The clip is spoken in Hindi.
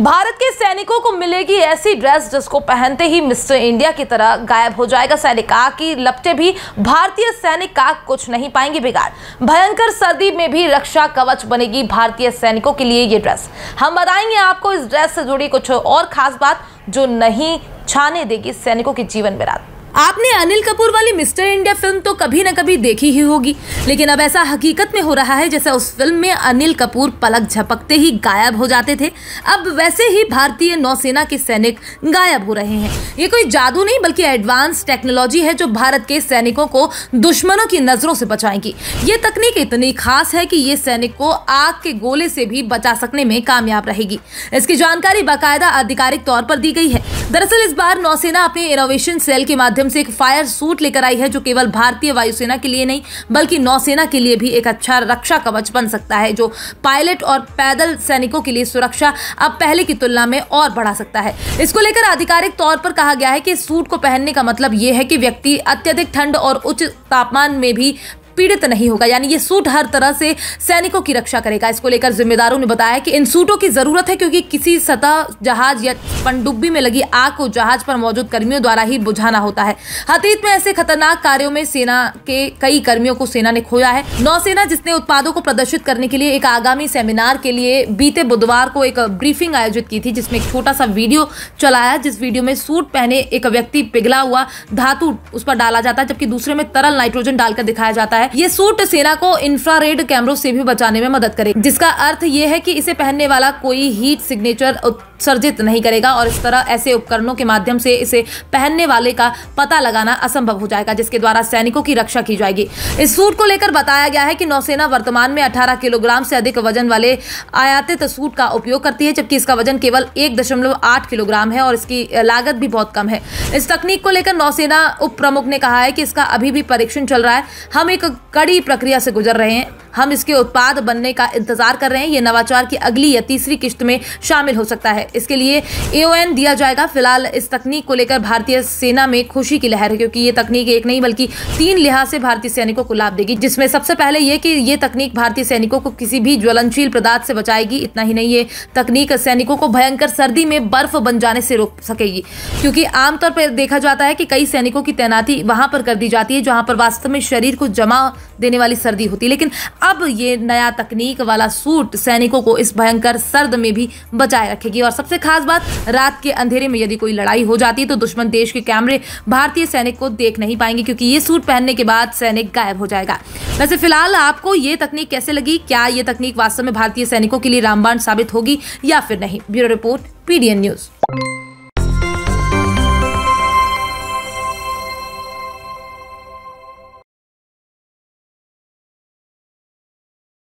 भारत के सैनिकों को मिलेगी ऐसी ड्रेस जिसको पहनते ही मिस्टर इंडिया की तरह गायब हो जाएगा सैनिक। आग की लपटे भी भारतीय सैनिक का कुछ नहीं पाएंगे बिगाड़। भयंकर सर्दी में भी रक्षा कवच बनेगी भारतीय सैनिकों के लिए ये ड्रेस। हम बताएंगे आपको इस ड्रेस से जुड़ी कुछ और खास बात जो नहीं छाने देगी सैनिकों के जीवन में रात। आपने अनिल कपूर वाली मिस्टर इंडिया फिल्म तो कभी न कभी देखी ही होगी, लेकिन अब ऐसा हकीकत में हो रहा है जैसे उस फिल्म में अनिल कपूर पलक झपकते ही गायब हो जाते थे। अब वैसे ही भारतीय नौसेना के सैनिक गायब हो रहे हैं। ये कोई जादू नहीं बल्कि एडवांस टेक्नोलॉजी है जो भारत के सैनिकों को दुश्मनों की नजरों से बचाएगी। ये तकनीक इतनी खास है कि ये सैनिक को आग के गोले से भी बचा सकने में कामयाब रहेगी। इसकी जानकारी बाकायदा आधिकारिक तौर पर दी गई है। दरअसल इस बार नौसेना अपने इनोवेशन सेल के माध्यम से एक फायर सूट लेकर आई है जो केवल भारतीय वायुसेना के लिए नहीं बल्कि नौसेना के लिए भी एक अच्छा रक्षा कवच बन सकता है, जो पायलट और पैदल सैनिकों के लिए सुरक्षा अब पहले की तुलना में और बढ़ा सकता है। इसको लेकर आधिकारिक तौर पर कहा गया है कि इस सूट को पहनने का मतलब यह है कि व्यक्ति अत्यधिक ठंड और उच्च तापमान में भी पीड़ित नहीं होगा, यानी ये सूट हर तरह से सैनिकों की रक्षा करेगा। इसको लेकर जिम्मेदारों ने बताया कि इन सूटों की जरूरत है क्योंकि किसी सतह जहाज या पनडुब्बी में लगी आग को जहाज पर मौजूद कर्मियों द्वारा ही बुझाना होता है। अतीत में ऐसे खतरनाक कार्यों में सेना के कई कर्मियों को सेना ने खोया है। नौसेना जिसने उत्पादों को प्रदर्शित करने के लिए एक आगामी सेमिनार के लिए बीते बुधवार को एक ब्रीफिंग आयोजित की थी, जिसमें एक छोटा सा वीडियो चलाया, जिस वीडियो में सूट पहने एक व्यक्ति पिघला हुआ धातु उस पर डाला जाता है जबकि दूसरे में तरल नाइट्रोजन डालकर दिखाया जाता है। ये सूट सेना को इंफ्रारेड कैमरों से भी बचाने में मदद करेगी, जिसका अर्थ यह है कि इसे पहनने वाला कोई हीट सिग्नेचर उत्सर्जित नहीं करेगा और इस तरह ऐसे उपकरणों के माध्यम से इसे पहनने वाले का पता लगाना असंभव हो जाएगा, जिसके द्वारा सैनिकों की रक्षा की जाएगी। इस सूट को लेकर बताया गया है कि नौसेना वर्तमान में 18 किलोग्राम से अधिक वजन वाले आयातित सूट का उपयोग करती है, जबकि इसका वजन केवल 1.8 किलोग्राम है और इसकी लागत भी बहुत कम है। इस तकनीक को लेकर नौसेना उप प्रमुख ने कहा है कि इसका अभी भी परीक्षण चल रहा है, हम एक कड़ी प्रक्रिया से गुजर रहे हैं, हम इसके उत्पाद बनने का इंतजार कर रहे हैं। ये नवाचार की अगली या तीसरी किश्त में शामिल हो सकता है, इसके लिए AON दिया जाएगा। फिलहाल इस तकनीक को लेकर भारतीय सेना में खुशी की लहर है क्योंकि ये तकनीक एक नहीं बल्कि 3 लिहाज से भारतीय सैनिकों को लाभ देगी, जिसमें सबसे पहले ये कि ये तकनीक भारतीय सैनिकों को किसी भी ज्वलनशील पदार्थ से बचाएगी। इतना ही नहीं, ये तकनीक सैनिकों को भयंकर सर्दी में बर्फ बन जाने से रोक सकेगी, क्योंकि आमतौर पर देखा जाता है कि कई सैनिकों की तैनाती वहां पर कर दी जाती है जहां पर वास्तव में शरीर को जमा देने वाली सर्दी होती है। लेकिन अब ये नया तकनीक वाला सूट सैनिकों को इस भयंकर सर्द में भी बचाए रखेगी। और सबसे खास बात, रात के अंधेरे में यदि कोई लड़ाई हो जाती है तो दुश्मन देश के कैमरे भारतीय सैनिक को देख नहीं पाएंगे, क्योंकि ये सूट पहनने के बाद सैनिक गायब हो जाएगा। वैसे फिलहाल आपको ये तकनीक कैसे लगी, क्या ये तकनीक वास्तव में भारतीय सैनिकों के लिए रामबाण साबित होगी या फिर नहीं? Bureau report, PDN News।